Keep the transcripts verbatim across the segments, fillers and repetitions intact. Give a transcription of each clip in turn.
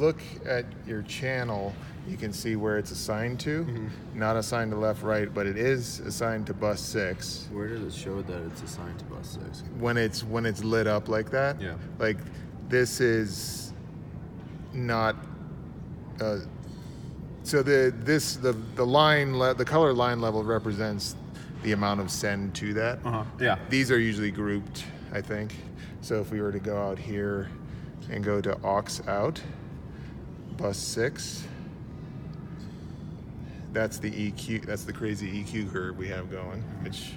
look at your channel, you can see where it's assigned to. Mm-hmm. Not assigned to left, right, but it is assigned to bus six. Where does it show that it's assigned to bus six? When it's when it's lit up like that. Yeah. Like this is not. Uh, so the this the the line le- the color line level represents the amount of send to that. Uh-huh. Yeah. These are usually grouped, I think. So if we were to go out here and go to aux out, bus six, that's the E Q, that's the crazy E Q curve we have going, which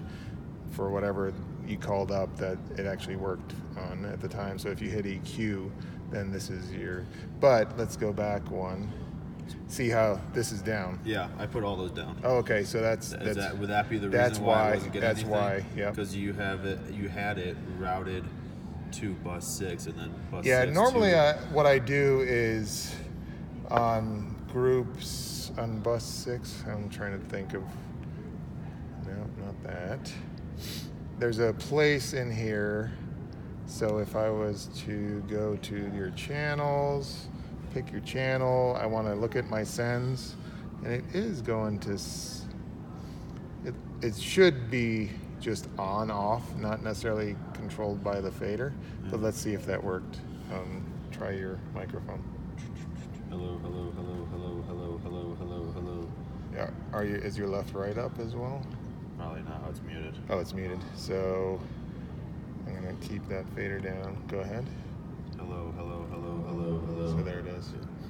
for whatever you called up that it actually worked on at the time. So if you hit E Q, then this is your, but let's go back one. See how this is down. Yeah, I put all those down. Oh, okay. So that's, that's that, would that be the reason why, why I wasn't getting that's anything? That's why. Yeah. Because you have it, you had it routed to bus six, and then bus yeah, six. Yeah. Normally, I, what I do is on groups on bus six. I'm trying to think of. No, not that. There's a place in here. So if I was to go to your channels. Pick your channel. I want to look at my sends, and it is going to. It it should be just on off, not necessarily controlled by the fader. Yeah. But let's see if that worked. Um, try your microphone. Hello, hello, hello, hello, hello, hello, hello, hello. Yeah. Are you? Is your left right up as well? Probably not. It's muted. Oh, it's muted. So I'm gonna keep that fader down. Go ahead. Hello, hello, hello, hello, hello. So there it is.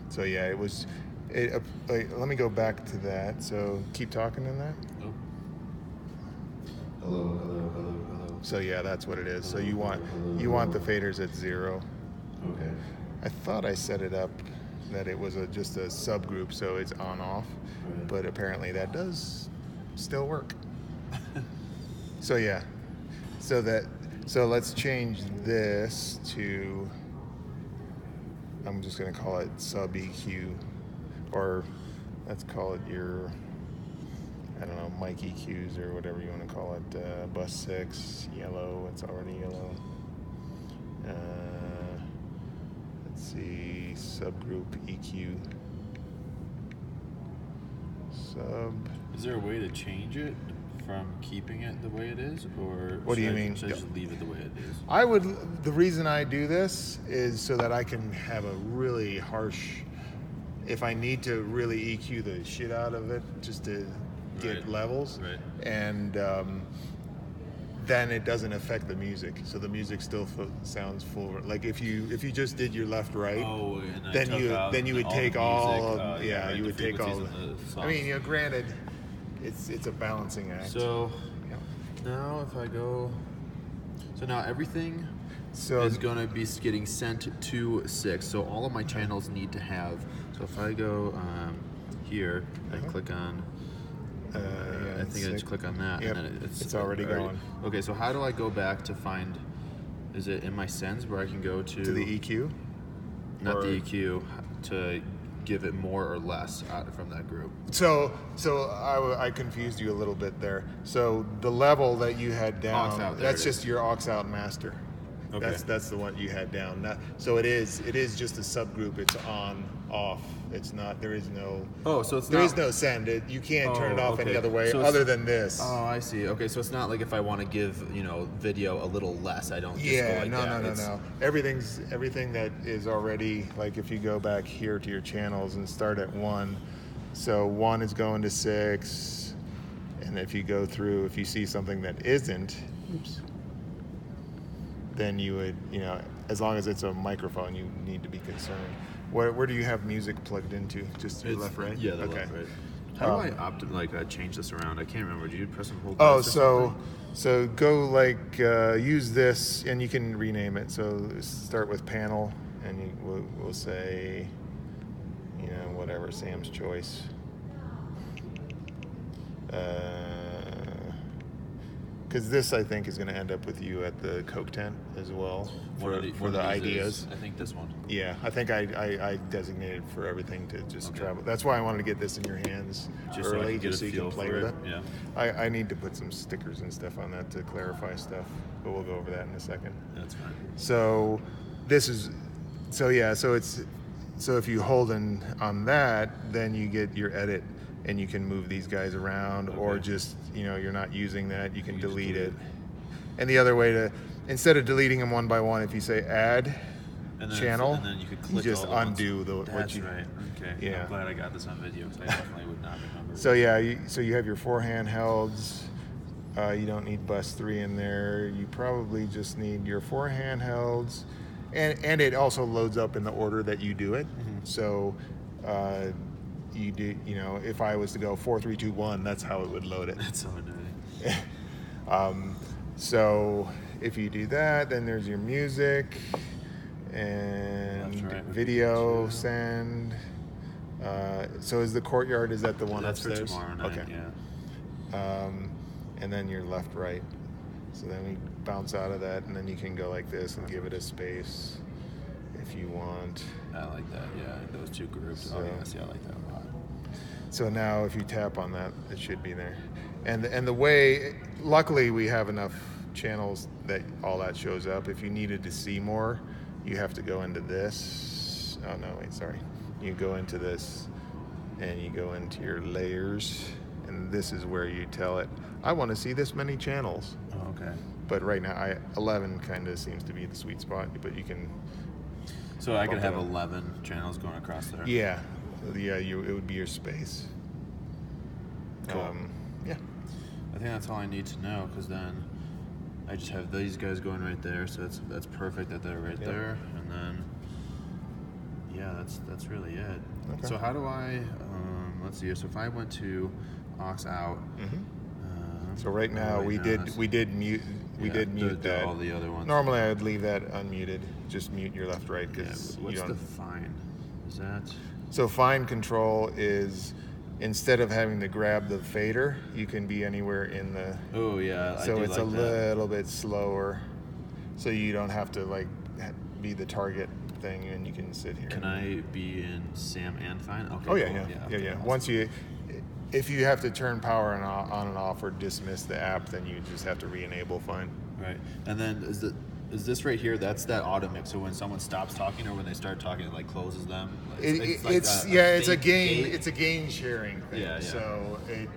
So yeah, it was, it, uh, like, let me go back to that. So keep talking in that. Nope. Hello, hello, hello, hello. So yeah, that's what it is. Hello, so you want, hello, hello, you want hello. The faders at zero. Okay. I thought I set it up that it was a, just a subgroup, so it's on off, right. But apparently that does still work. So yeah, so that, so let's change this to, I'm just going to call it sub E Q, or let's call it your, I don't know, mic E Qs or whatever you want to call it. Uh, bus six, yellow, it's already yellow. Uh, let's see, subgroup E Q. Sub. Is there a way to change it from keeping it the way it is, or what do you I, mean? Should I just leave it the way it is? I would. The reason I do this is so that I can have a really harsh. If I need to really E Q the shit out of it just to get right. levels, right. and um, then it doesn't affect the music, so the music still f- sounds full. Like if you if you just did your left right, oh, and then you then you would take all. Yeah, you would take all. I mean, you know, granted. It's it's a balancing act. So yeah. Now if I go, so now everything so is gonna be getting sent to six. So all of my channels need to have. So if I go um, here and uh-huh. click on, uh, uh, yeah, I think six. I just click on that, yep. and then it's, it's already, already going. Okay, so how do I go back to find? Is it in my sends where I can go to? To the E Q. Not or? The E Q to. Give it more or less out from that group. So, so I, I confused you a little bit there. So the level that you had down, out, that's just is. Your aux out master. Okay. That's that's the one you had down. Not, so it is it is just a subgroup. It's on off. It's not. There is no. Oh, so it's there not, is no send. It, you can't oh, turn it off okay. any other way so other than this. Oh, I see. Okay, so it's not like if I want to give you know video a little less, I don't. Just yeah, go like no, that. no, no, no, no. Everything's everything that is already like if you go back here to your channels and start at one. So one is going to six, and if you go through, if you see something that isn't. Oops. Then you would, you know, as long as it's a microphone, you need to be concerned. Where where do you have music plugged into? Just your left, right? Yeah, the okay. left, right. How um, do I opt like uh, change this around? I can't remember. Do you press and hold? Oh, so so go like uh, use this, and you can rename it. So start with panel, and you, we'll, we'll say, you know, whatever Sam's Choice. Uh, Because this, I think, is going to end up with you at the Coke tent as well for the, for the ideas. Is, I think this one. Yeah, I think I, I, I designated for everything to just okay. travel. That's why I wanted to get this in your hands just early, so just so you can play with it. it. Yeah. I, I need to put some stickers and stuff on that to clarify stuff, but we'll go over that in a second. That's fine. So this is, so yeah, so it's So if you hold in on that, then you get your edit and you can move these guys around, okay. or just, you know, you're not using that, you can you delete, delete it. And the other way to, instead of deleting them one by one, if you say add and then channel, and then you, could click you just all the undo the, That's what you. That's right. Okay. Yeah. I'm glad I got this on video because I definitely would not remember. So yeah, you, so you have your four handhelds. Uh, you don't need bus three in there. You probably just need your four handhelds, and and it also loads up in the order that you do it. Mm-hmm. So. Uh, You do, you know, if I was to go four, three, two, one, that's how it would load it. That's so annoying. um, so if you do that, then there's your music and right, video send. Uh, so is the courtyard? Is that the one that's upstairs? For tomorrow night, okay. Yeah. Um, and then your left, right. So then we bounce out of that, and then you can go like this and give it a space if you want. I like that. Yeah, those two groups. So, oh, yes, yeah, I like that a lot. So now, if you tap on that, it should be there. And and the way, luckily, we have enough channels that all that shows up. If you needed to see more, you have to go into this. Oh no, wait, sorry. You go into this, and you go into your layers, and this is where you tell it, I want to see this many channels. Oh, okay. But right now, I, eleven kind of seems to be the sweet spot, but you can. So I could have eleven channels going across there. Yeah, yeah, you, it would be your space. Cool. Um, yeah, I think that's all I need to know, because then I just have these guys going right there, so that's that's perfect that they're right yeah. there, and then yeah, that's that's really it. Okay. So how do I? Um, let's see. So if I went to aux out. Mm-hmm. uh, so right now right we now, did we did mute. We yeah, did mute the, that. All the other ones. Normally, I would leave that unmuted. Just mute your left, right. Cause yeah, what's you the find? Is that? So find control is, instead of having to grab the fader, you can be anywhere in the. Oh yeah. So I do it's like a that. Little bit slower, so you don't have to like be the target thing, and you can sit here. Can I be in SAM and find? Okay, oh yeah, cool. yeah, yeah, yeah. Okay, yeah. Once you. If you have to turn power on and off or dismiss the app, then you just have to re-enable find. Right. And then is the is this right here? That's that auto mix. So when someone stops talking or when they start talking, it like closes them. Like, it, it's like it's a, yeah, a it's a gain. It's a gain sharing thing. Yeah, yeah. So it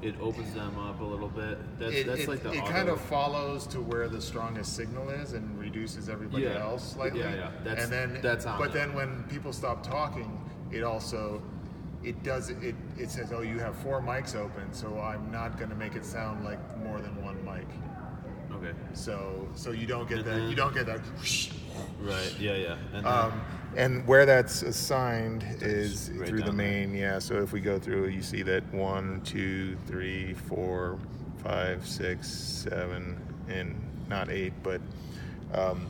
it opens them up a little bit. That's it, that's it, like the. It auto kind of follows to where the strongest signal is and reduces everybody yeah. else slightly. Yeah, yeah. That's and then that's on. But it. Then when people stop talking, it also. It does it. It says, "Oh, you have four mics open, so I'm not going to make it sound like more than one mic." Okay. So, so you don't get and that. Then, you don't get that. Right. Yeah. Yeah. And, then, um, and where that's assigned is right through the main. There. Yeah. So if we go through, you see that one, two, three, four, five, six, seven, and not eight, but, um,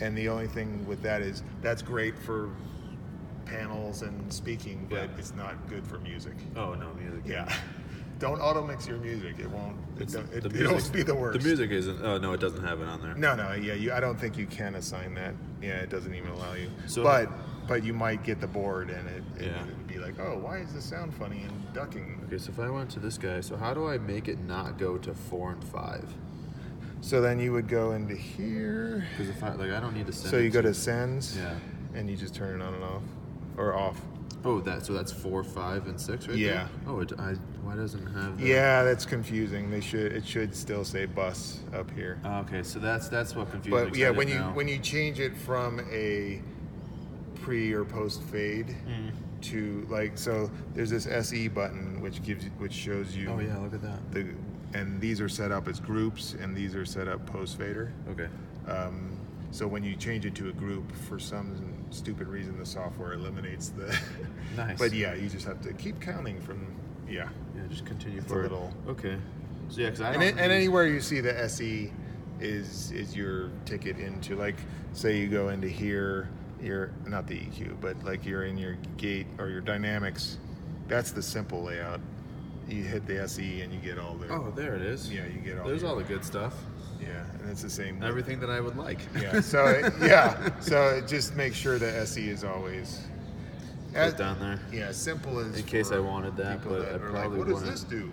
and the only thing with that is that's great for. Panels and speaking, but yeah. it's not good for music. Oh no, music. Yeah, don't auto mix your music. It won't. It don't, it, music, it'll be the worst. The music isn't. Oh no, it doesn't have it on there. No, no. Yeah, you. I don't think you can assign that. Yeah, it doesn't even allow you. So, but but you might get the board, and it, it yeah. would be like, oh, why is this sound funny and ducking? Okay, so if I went to this guy, so how do I make it not go to four and five? So then you would go into here. Because if I like, I don't need to send. So you go to sends. Yeah. And you just turn it on and off. Or off. Oh, that so that's four, five, and six, right? Yeah. There? Oh, it, I, why doesn't it have? That? Yeah, that's confusing. They should it should still say bus up here. Oh, okay, so that's that's what confusing. But yeah, when you know. when you change it from a pre or post fade mm. to like so, there's this S E button which gives which shows you. Oh yeah, look at that. The and these are set up as groups, and these are set up post fader. Okay. Um, So when you change it to a group, for some stupid reason, the software eliminates the. Nice. But yeah, you just have to keep counting from. Yeah. Yeah, just continue for a little. Okay. So yeah, because I. And, it, and anywhere you see the S E, is is your ticket into like say you go into here, you're not the E Q, but like you're in your gate or your dynamics, that's the simple layout. You hit the S E and you get all the. Oh, there it is. Yeah, you get all. There's your, all the good stuff. Yeah, and it's the same. Everything that I would like. Yeah. So it, yeah. So just make sure the S E is always as, down there. Yeah, simple as. In case I wanted that, but that I probably like, what does wouldn't. This do?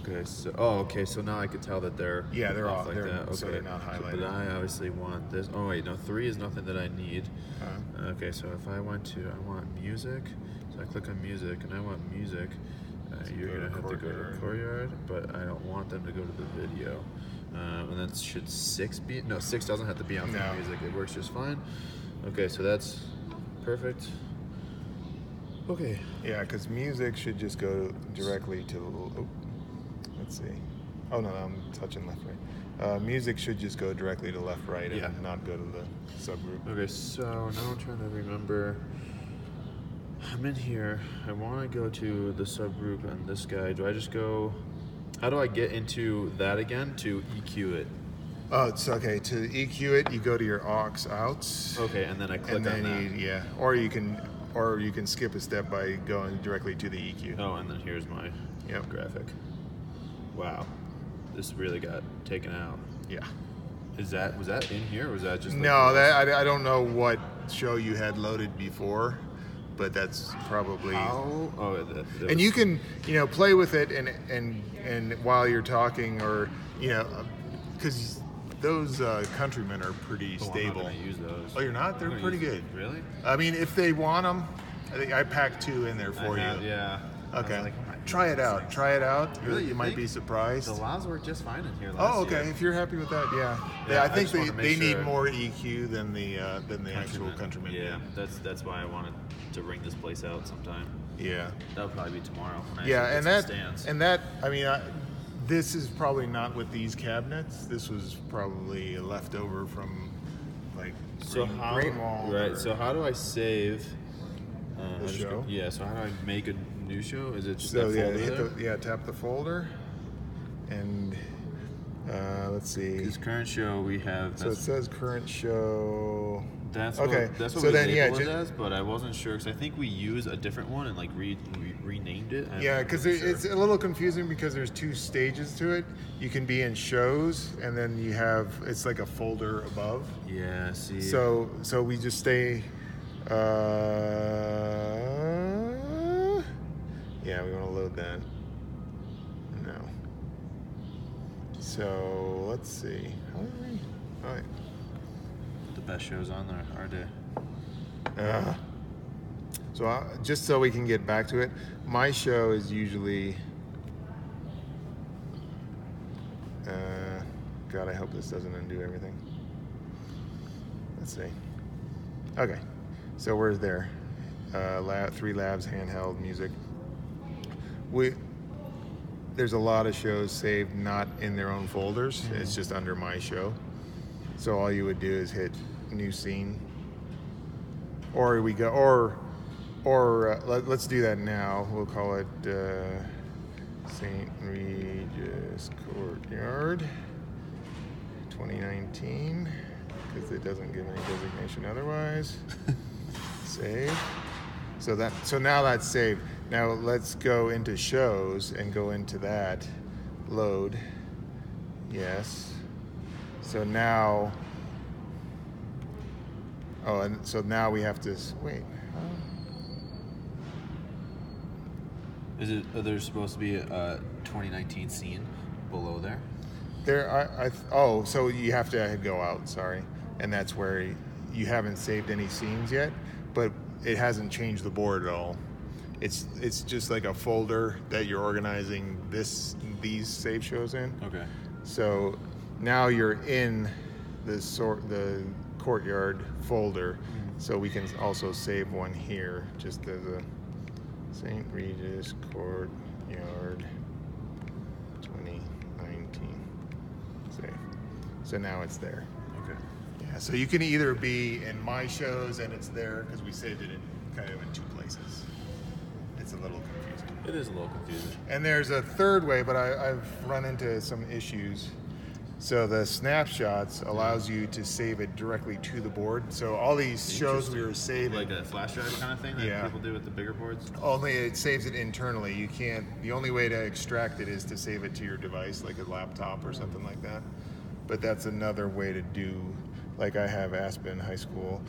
Okay. So, oh, okay. So now I could tell that they're yeah, they're off, off like they're, that. Okay. So they're not highlighted. But I obviously want this. Oh wait, no. Three is nothing that I need. Uh-huh. Okay. So if I went to, I want music. So I click on music, and I want music. Uh, so you're go gonna to have courtyard. to go to courtyard, but I don't want them to go to the video. Um, and then should six be? No, six doesn't have to be on no. music. It works just fine. Okay. So that's perfect. Okay. Yeah, because music should just go directly to. Oh, let's see. Oh no, no, I'm touching left right. Uh, music should just go directly to left right and yeah. not go to the subgroup. Okay, so now I'm trying to remember. I'm in here. I want to go to the subgroup and this guy. Do I just go? How do I get into that again to E Q it? Oh, it's okay. To E Q it, you go to your aux outs. Okay, and then I click and then on you, that. Yeah, or you can. Or you can skip a step by going directly to the E Q. Oh, and then here's my yep. graphic. Wow, this really got taken out. Yeah. Is that was that in here? Or was that just? Like no, that I, I don't know what show you had loaded before, but that's probably. How? Oh, that, that and was... you can you know play with it and and and while you're talking or you know because. Those uh, Countrymen are pretty oh, stable. I'm not gonna use those. Oh, you're not? They're pretty good. Them. Really? I mean, if they want them, I think I packed two in there for I you. Have, yeah. Okay. Like, oh, try it out. Things. Try it out. Really? You, you might be surprised. The laws were just fine in here last year. Oh, okay. Year. If you're happy with that, yeah. Yeah, yeah I think I they, they sure. need more E Q than the uh, than the Countrymen. actual Countrymen. Yeah. Did. That's that's why I wanted to ring this place out sometime. Yeah. That'll probably be tomorrow. When I yeah, and that stands. and that I mean. I, This is probably not with these cabinets. This was probably a leftover from like so Green, how, Great Wall. Right. So how do I save uh, the I show? Go, yeah. So how do I make a new show? Is it just so that yeah, folder hit there? The, yeah? Tap the folder, and uh, let's see. This current show we have. So it says current show. That's okay. What, that's what so we then, labeled yeah, it as, but I wasn't sure because I think we use a different one and like re, re, renamed it. I'm yeah, because really it, sure. it's a little confusing because there's two stages to it. You can be in shows, and then you have it's like a folder above. Yeah, see. So so we just stay. Uh, yeah, we want to load that. No. So let's see. How do we? All right. Best shows on there, are they? Uh, so I, just so we can get back to it, my show is usually. Uh, God, I hope this doesn't undo everything. Let's see. Okay, so we're there. Uh, lab, three labs, handheld music. We there's a lot of shows saved not in their own folders. Mm-hmm. It's just under my show. So all you would do is hit new scene, or we go, or, or uh, let, let's do that now. We'll call it uh, Saint Regis Courtyard twenty nineteen, because it doesn't give any designation otherwise. Save. So that, so now that's saved. Now let's go into shows and go into that. Load. Yes. So now, oh, and so now we have to wait. Is it? Are there supposed to be a twenty nineteen scene below there? There, I, I. Oh, so you have to go out. Sorry, and that's where you haven't saved any scenes yet, but it hasn't changed the board at all. It's it's just like a folder that you're organizing this these save shows in. Okay. So. Now you're in the sort the courtyard folder, so we can also save one here, just as a Saint Regis Courtyard twenty nineteen save. So now it's there. Okay. Yeah. So you can either be in my shows and it's there because we saved it in kind of in two places. It's a little confusing. It is a little confusing. And there's a third way, but I, I've run into some issues. So the snapshots allows you to save it directly to the board. So all these shows we were saving, like a flash drive kind of thing that yeah. people do with the bigger boards. Only it saves it internally. You can't. The only way to extract it is to save it to your device, like a laptop or something like that. But that's another way to do. Like I have Aspen High School,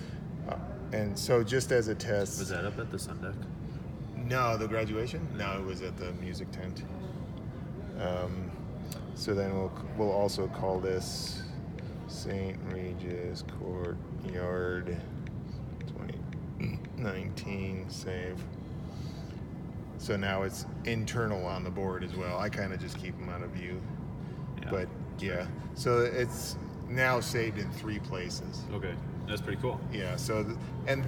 uh, and so just as a test. Was that up at the Sun Deck? No, the graduation. No, it was at the music tent. Um, so then we'll we'll also call this Saint Regis Courtyard twenty nineteen save. So now it's internal on the board as well. I kind of just keep them out of view. Yeah. But yeah, so it's now saved in three places. Okay, that's pretty cool. Yeah, so th- and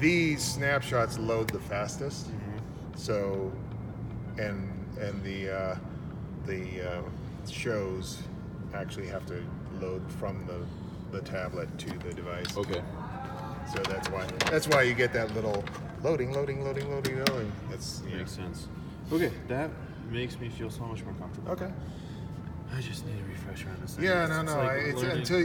these snapshots load the fastest. Mm-hmm. So and and the uh, the uh, shows actually have to load from the the tablet to the device. Okay. So that's why that's why you get that little loading, loading, loading, loading, loading. That's yeah. Makes sense. Okay, that makes me feel so much more comfortable. Okay. I just need a refresher on this. Yeah, no, no. It's, like it's until. You-